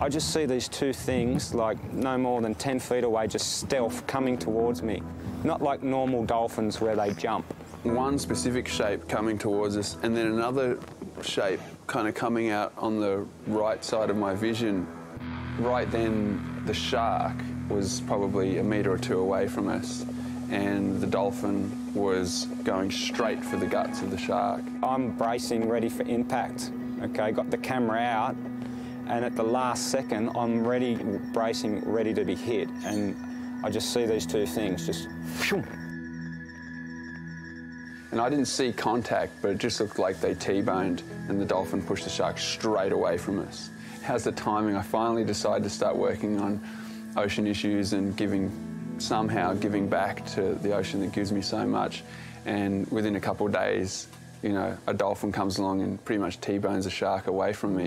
I just see these two things, like no more than 10 feet away, just stealth coming towards me. Not like normal dolphins where they jump. One specific shape coming towards us, and then another shape kind of coming out on the right side of my vision. Right then, the shark was probably 1 metre or 2 away from us, and the dolphin was going straight for the guts of the shark. I'm bracing, ready for impact. Okay, got the camera out, and at the last second, I'm ready, bracing, ready to be hit, and I just see these two things just. And I didn't see contact, but it just looked like they T-boned, and the dolphin pushed the shark straight away from us. How's the timing? I finally decided to start working on ocean issues and somehow giving back to the ocean that gives me so much. And within a couple of days, you know, a dolphin comes along and pretty much T-bones a shark away from me.